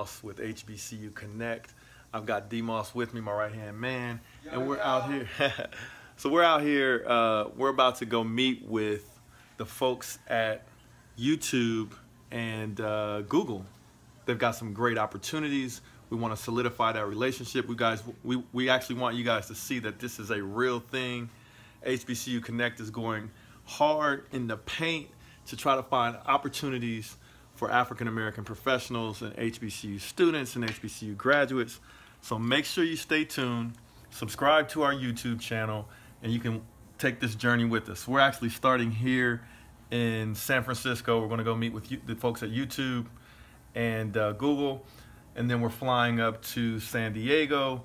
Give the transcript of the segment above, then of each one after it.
Moss with HBCU Connect. I've got D-Moss with me, my right-hand man, and we're out here. So we're out here, we're about to go meet with the folks at YouTube and Google. They've got some great opportunities. We want to solidify that relationship. We actually want you guys to see that this is a real thing. HBCU Connect is going hard in the paint to try to find opportunities for African-American professionals and HBCU students and HBCU graduates. So make sure you stay tuned, subscribe to our YouTube channel, and you can take this journey with us. We're actually starting here in San Francisco. We're going to go meet with the folks at YouTube and Google, and then we're flying up to San Diego,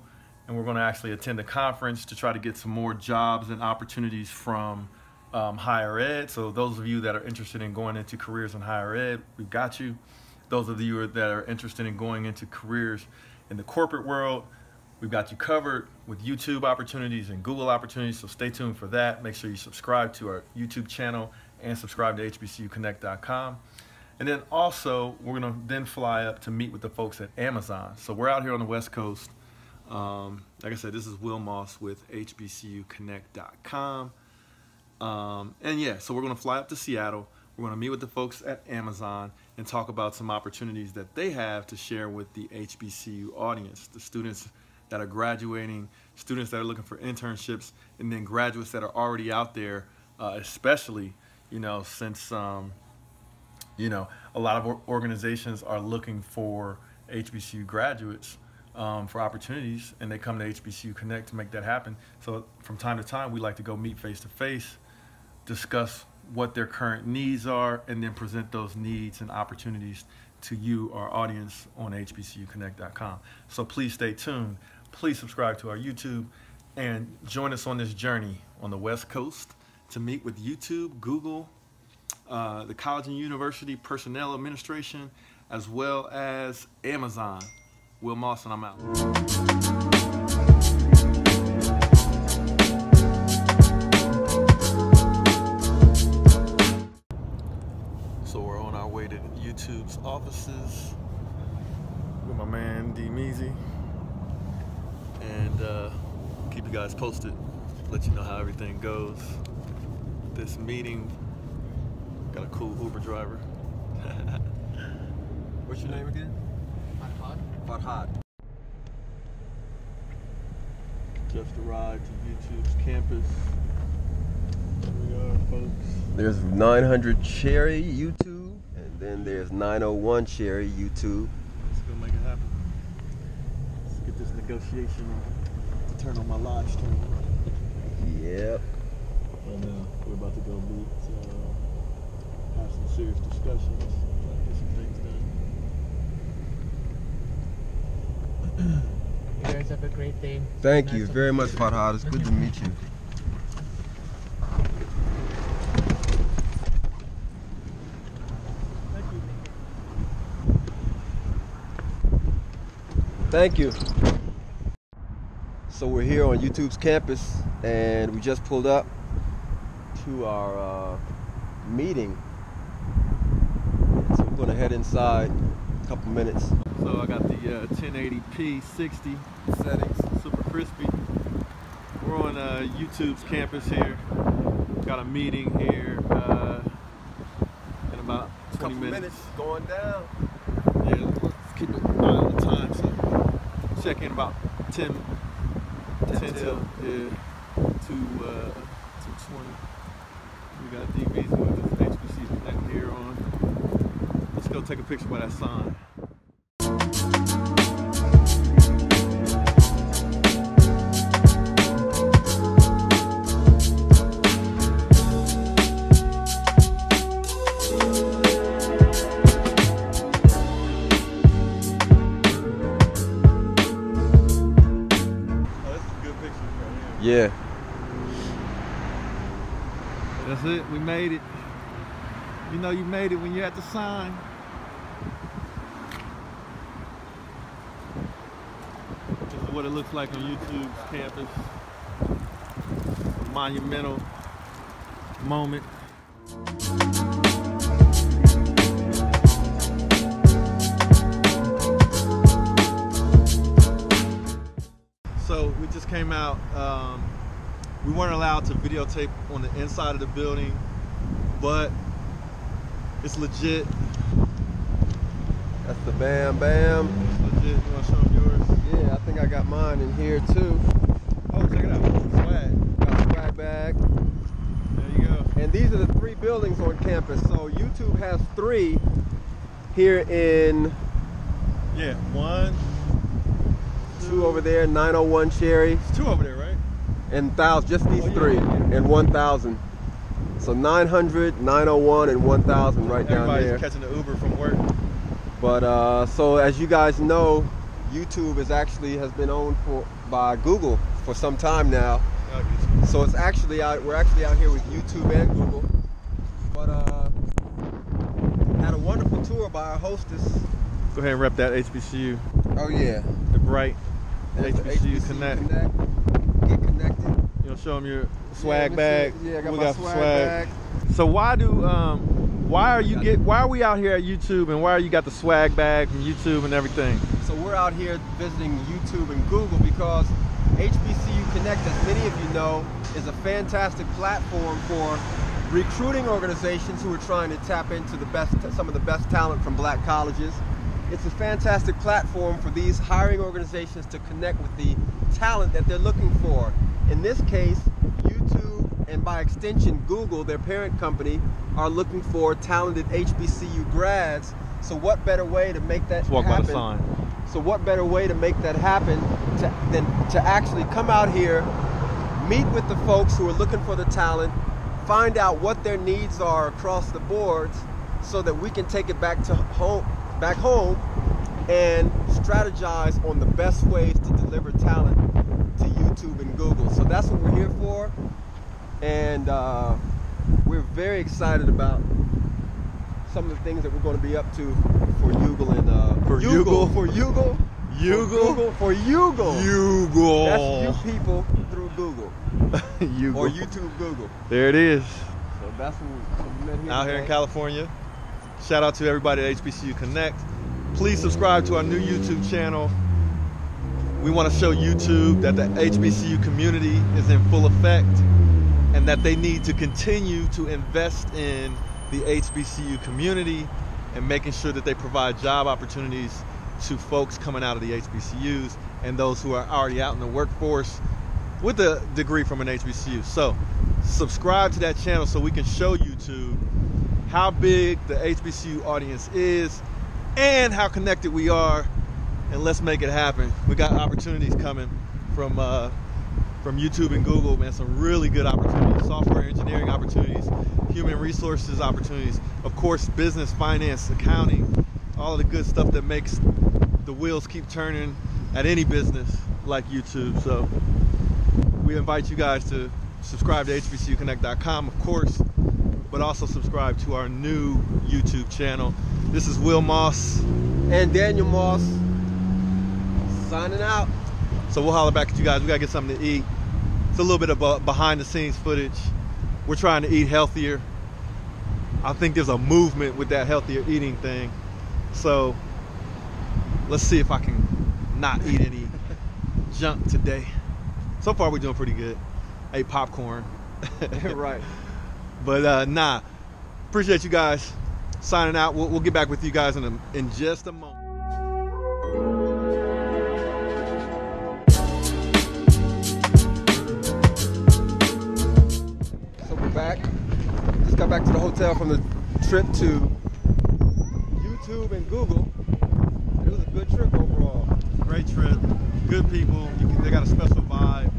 and we're going to actually attend a conference to try to get some more jobs and opportunities from higher ed. So those of you that are interested in going into careers in higher ed, we've got you. Those of you that are interested in going into careers in the corporate world, we've got you covered with YouTube opportunities and Google opportunities, so stay tuned for that. Make sure you subscribe to our YouTube channel and subscribe to HBCUConnect.com. And then also, we're gonna then fly up to meet with the folks at Amazon. So we're out here on the West Coast. Like I said, this is Will Moss with HBCUConnect.com. And yeah, so we're gonna fly up to Seattle. We're gonna meet with the folks at Amazon and talk about some opportunities that they have to share with the HBCU audience, the students that are graduating, students that are looking for internships, and then graduates that are already out there, especially, you know, since, you know, a lot of organizations are looking for HBCU graduates for opportunities, and they come to HBCU Connect to make that happen. So from time to time, we like to go meet face to face, discuss what their current needs are, and then present those needs and opportunities to you, our audience, on HBCUConnect.com. So please stay tuned. Please subscribe to our YouTube and join us on this journey on the West Coast to meet with YouTube, Google, the College and University Personnel Administration, as well as Amazon. Will Moss, and I'm out. So we're on our way to YouTube's offices with my man D. Measy, and keep you guys posted, let you know how everything goes. This meeting, got a cool Uber driver. What's your name again? Farhad. Farhad. Just arrived to YouTube's campus. Here we are, folks. There's 900 Cherry YouTube, and then there's 901 Cherry YouTube. Let's go make it happen. Let's get this negotiation to turn on my live stream. Yep. And we're about to go meet, have some serious discussions, get some things done. You guys have a great day. Thank you very much, Farhad. It's good to meet you. Thank you. So we're here on YouTube's campus, and we just pulled up to our meeting. So we're gonna head inside in a couple minutes. So I got the 1080p 60 settings, super crispy. We're on YouTube's campus here. Got a meeting here in about 20 minutes. Going down. Yeah, let's keep an eye on the time. So check in about 10 till yeah, 2:20. We got DBs with us, HBCU Connect here on. Let's go take a picture by that sign. Yeah. That's it, we made it. You know you made it when you're at the sign. This is what it looks like on YouTube's campus. A monumental moment. So we just came out. We weren't allowed to videotape on the inside of the building, but it's legit. That's the Bam Bam. It's legit. You want to show them yours? Yeah, I think I got mine in here too. Oh, check it out. Swag. Got a swag bag. There you go. And these are the three buildings on campus. So YouTube has three here in. Yeah, one. Two over there, 901 Cherry. It's two over there, right? And thousand, just these three, and 1,000. So 900, 901, and 1,000 right down there. Everybody's catching the Uber from work. But so as you guys know, YouTube is actually has been owned by Google for some time now. So it's actually we're actually out here with YouTube and Google. But had a wonderful tour by our hostess. Go ahead and rep that HBCU. Oh yeah. The bright. HBCU Connect. Get connected. You'll show them your swag bag. Yeah, I got my swag bag. So why are we out here at YouTube, and why are you got the swag bag from YouTube and everything? So we're out here visiting YouTube and Google because HBCU Connect, as many of you know, is a fantastic platform for recruiting organizations who are trying to tap into the best, some of the best talent from black colleges. It's a fantastic platform for these hiring organizations to connect with the talent that they're looking for. In this case, YouTube and by extension Google, their parent company, are looking for talented HBCU grads. So what better way to make that happen? So what better way to make that happen than to actually come out here, meet with the folks who are looking for the talent, find out what their needs are across the boards, so that we can take it back to home. Back home and strategize on the best ways to deliver talent to YouTube and Google. So that's what we're here for, and we're very excited about some of the things that we're going to be up to for Google and for Google. That's you people through Google. Google or YouTube Google. There it is. So that's what we met here out today. Here in California. Shout out to everybody at HBCU Connect. Please subscribe to our new YouTube channel. We want to show YouTube that the HBCU community is in full effect and that they need to continue to invest in the HBCU community and making sure that they provide job opportunities to folks coming out of the HBCUs and those who are already out in the workforce with a degree from an HBCU. So subscribe to that channel so we can show YouTube how big the HBCU audience is and how connected we are, and let's make it happen. We got opportunities coming from YouTube and Google, man, some really good opportunities, software engineering opportunities, human resources opportunities, of course, business, finance, accounting, all of the good stuff that makes the wheels keep turning at any business like YouTube. So we invite you guys to subscribe to HBCUConnect.com, of course, but also subscribe to our new YouTube channel. This is Will Moss. And Daniel Moss. Signing out. So we'll holler back at you guys. We gotta get something to eat. It's a little bit of behind the scenes footage. We're trying to eat healthier. I think there's a movement with that healthier eating thing. So let's see if I can not eat any junk today. So far we're doing pretty good. I ate popcorn. Right. But nah, appreciate you guys signing out. We'll get back with you guys in just a moment. So we're back. Just got back to the hotel from the trip to YouTube and Google. It was a good trip overall. Great trip. Good people. They got a special vibe.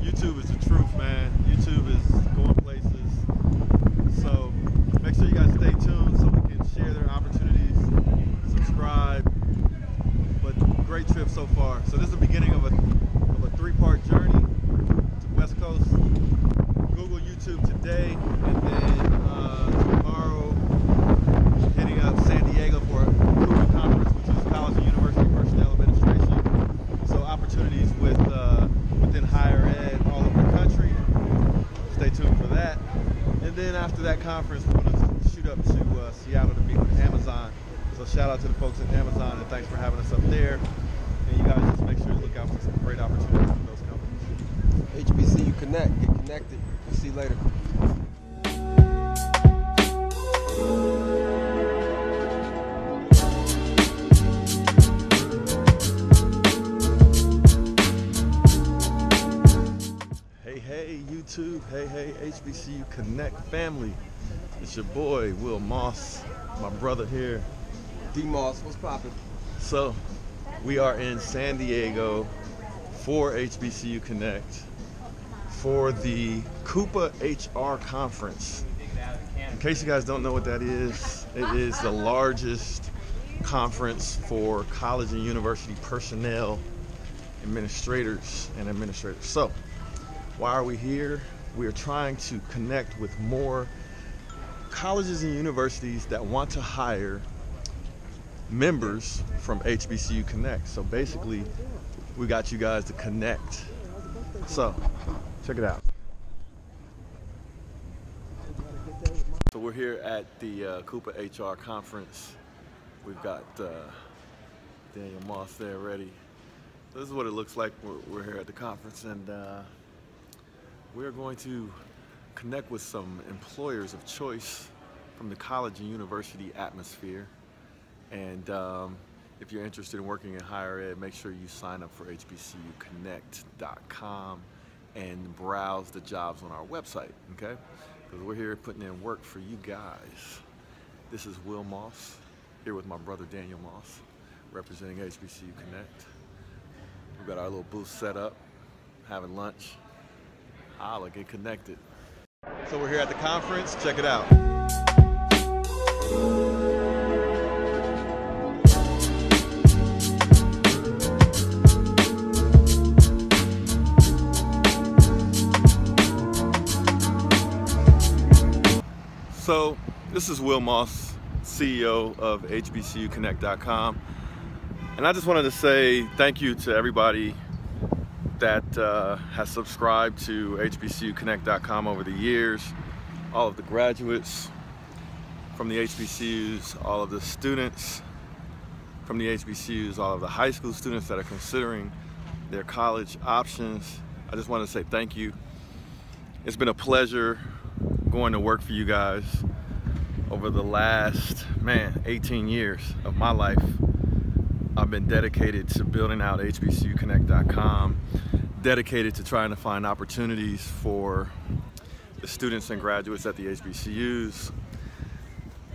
YouTube is the truth, man. YouTube is going places. So make sure you guys stay tuned so we can share their opportunities, subscribe. But great trip so far. So this is the beginning of a three-part journey to West Coast. Google, YouTube today, and then tomorrow hitting up San Diego for a CUPA conference, which is College and University Personnel Administration. So opportunities with within higher ed all over the country. Stay tuned for that. And then after that conference, we're going to shoot up to Seattle to meet with Amazon. So shout out to the folks at Amazon, and thanks for having us up there. And you guys just make sure to look out for some great opportunities. See you later. Hey YouTube, hey HBCU Connect family. It's your boy Will Moss, my brother here. D-Moss, what's poppin'? So, we are in San Diego for HBCU Connect for the CUPA HR conference. In case you guys don't know what that is, it is the largest conference for college and university personnel, administrators, and administrators. So, why are we here? We are trying to connect with more colleges and universities that want to hire members from HBCU Connect. So basically, we got you guys to connect. So, check it out. So we're here at the CUPA HR conference. We've got Daniel Moss there ready. This is what it looks like. We're here at the conference, and we're going to connect with some employers of choice from the college and university atmosphere. And if you're interested in working in higher ed, make sure you sign up for HBCUConnect.com and browse the jobs on our website, okay? Because we're here putting in work for you guys. This is Will Moss, here with my brother Daniel Moss, representing HBCU Connect. We've got our little booth set up, having lunch. Holla, get connected. So we're here at the conference, check it out. So this is Will Moss, CEO of HBCUConnect.com. And I just wanted to say thank you to everybody that has subscribed to HBCUConnect.com over the years. All of the graduates from the HBCUs, all of the students from the HBCUs, all of the high school students that are considering their college options. I just want to say thank you. It's been a pleasure going to work for you guys over the last, 18 years of my life. I've been dedicated to building out HBCUConnect.com, dedicated to trying to find opportunities for the students and graduates at the HBCUs.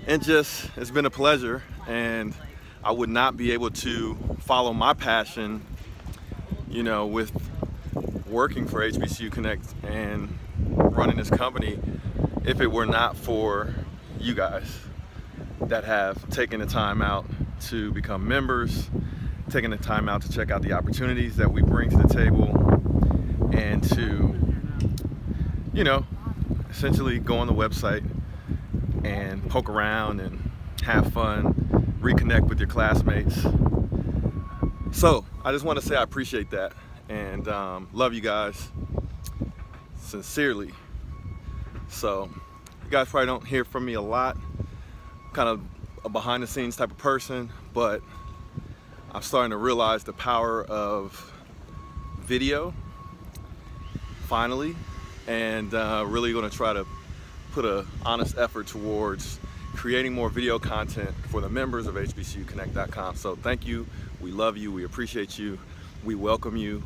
And just, it's been a pleasure, and I would not be able to follow my passion, you know, with working for HBCU Connect and running this company if it were not for you guys that have taken the time out to become members, taking the time out to check out the opportunities that we bring to the table, and to, you know, essentially go on the website and poke around and have fun, reconnect with your classmates. So I just want to say I appreciate that, and love you guys sincerely. So you guys probably don't hear from me a lot, kind of a behind the scenes type of person, but I'm starting to realize the power of video finally, and really gonna try to put an honest effort towards creating more video content for the members of HBCUConnect.com. So thank you, we love you, we appreciate you, we welcome you,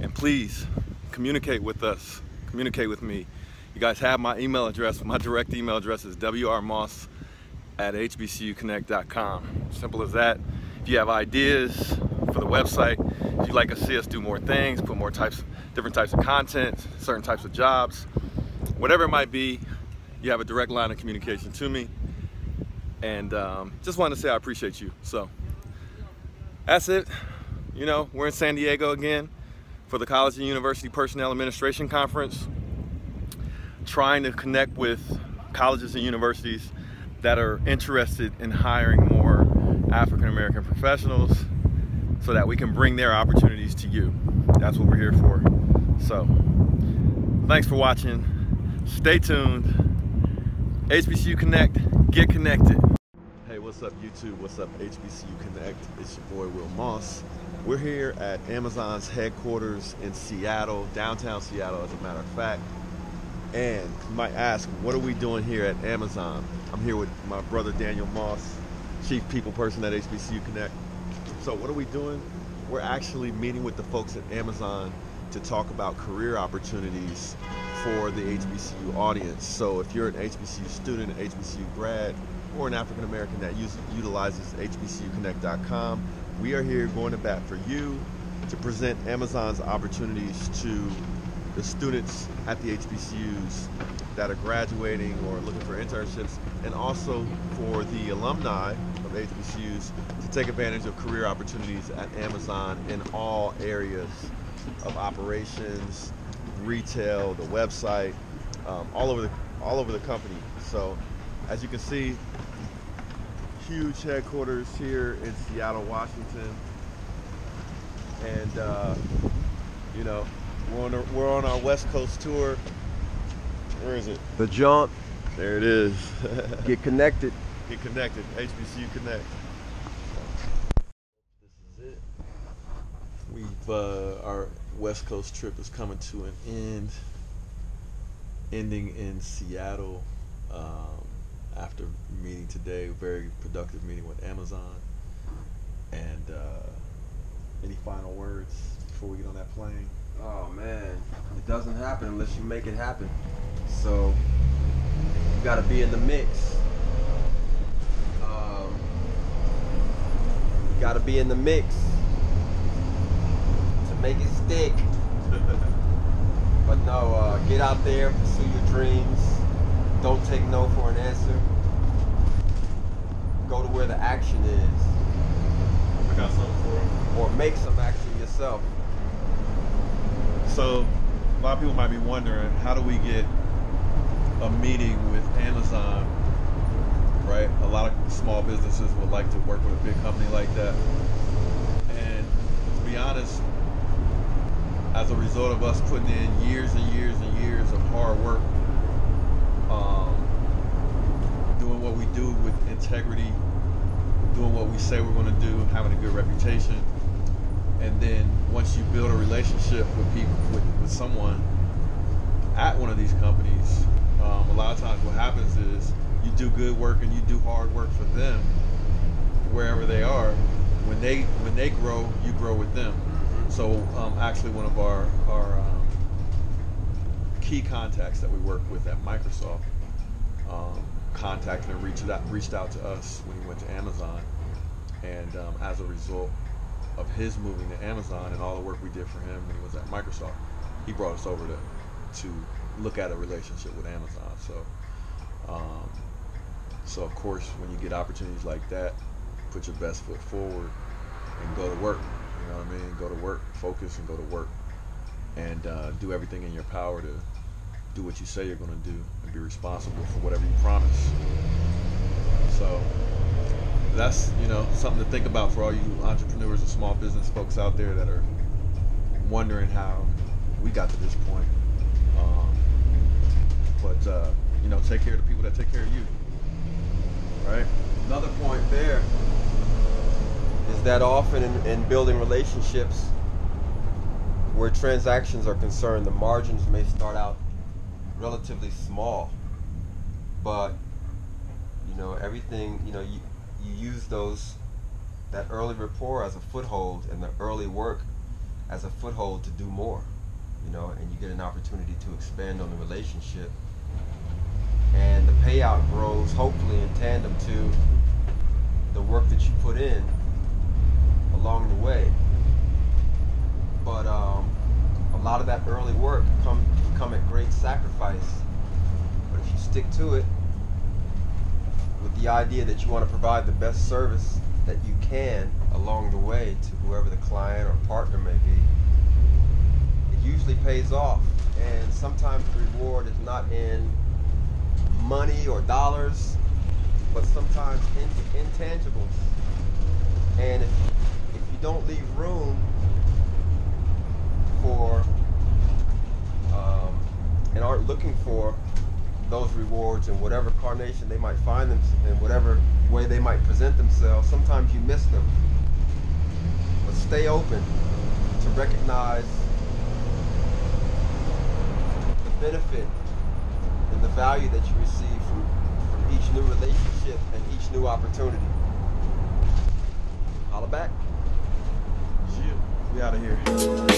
and please communicate with us, communicate with me. You guys have my email address. My direct email address is wrmoss@hbcuconnect.com. Simple as that. If you have ideas for the website, if you'd like to see us do more things, put more different types of content, certain types of jobs, whatever it might be, you have a direct line of communication to me. And just wanted to say I appreciate you. So that's it. You know, we're in San Diego again for the College and University Personnel Administration Conference, trying to connect with colleges and universities that are interested in hiring more African-American professionals so that we can bring their opportunities to you. That's what we're here for. So, thanks for watching. Stay tuned. HBCU Connect, get connected. Hey, what's up YouTube? What's up HBCU Connect? It's your boy Will Moss. We're here at Amazon's headquarters in Seattle, downtown Seattle as a matter of fact. And you might ask, what are we doing here at Amazon? I'm here with my brother Daniel Moss, Chief People Person at HBCU Connect. So what are we doing? We're actually meeting with the folks at Amazon to talk about career opportunities for the HBCU audience. So if you're an HBCU student, an HBCU grad, or an African American that utilizes HBCUConnect.com, we are here going to bat for you to present Amazon's opportunities to the students at the HBCUs that are graduating or looking for internships, and also for the alumni of HBCUs to take advantage of career opportunities at Amazon in all areas of operations, retail, the website, all over the company. So as you can see, huge headquarters here in Seattle, Washington, and you know, we're on our West Coast tour. Where is it? The jump. There it is. Get connected. Get connected. HBCU Connect. This is it. We've our West Coast trip is coming to an end. Ending in Seattle after meeting today, a very productive meeting with Amazon. And any final words before we get on that plane? Oh man, it doesn't happen unless you make it happen. So you gotta be in the mix. You gotta be in the mix to make it stick. But no, get out there, pursue your dreams. Don't take no for an answer. Go to where the action is. I got something for you. Or make some action yourself. So a lot of people might be wondering, how do we get a meeting with Amazon, right? A lot of small businesses would like to work with a big company like that. And to be honest, as a result of us putting in years and years and years of hard work, doing what we do with integrity, doing what we say we're going to do, having a good reputation, and then once you build a relationship with people, with someone at one of these companies, a lot of times what happens is you do good work and you do hard work for them wherever they are. When they grow, you grow with them. So actually one of our key contacts that we work with at Microsoft contacted and reached out to us when he went to Amazon, and as a result of his moving to Amazon and all the work we did for him when he was at Microsoft, he brought us over to look at a relationship with Amazon. So, so of course, when you get opportunities like that, put your best foot forward and go to work. You know what I mean? Go to work, focus, and go to work, and do everything in your power to do what you say you're going to do and be responsible for whatever you promise. So that's, you know, something to think about for all you entrepreneurs and small business folks out there that are wondering how we got to this point. But you know, take care of the people that take care of you. Right? Another point there is that often in building relationships where transactions are concerned, the margins may start out relatively small, but you know, everything, you know, you use that early rapport as a foothold and the early work as a foothold to do more, you know, and you get an opportunity to expand on the relationship, and the payout grows hopefully in tandem to the work that you put in along the way. But a lot of that early work come at great sacrifice, but if you stick to it with the idea that you want to provide the best service that you can along the way to whoever the client or partner may be, it usually pays off. And sometimes the reward is not in money or dollars, but sometimes in intangibles. And if you don't leave room for and aren't looking for those rewards in whatever carnation they might find them in, whatever way they might present themselves, sometimes you miss them. But stay open to recognize the benefit value that you receive from each new relationship and each new opportunity. Holla back. Yeah, we out of here.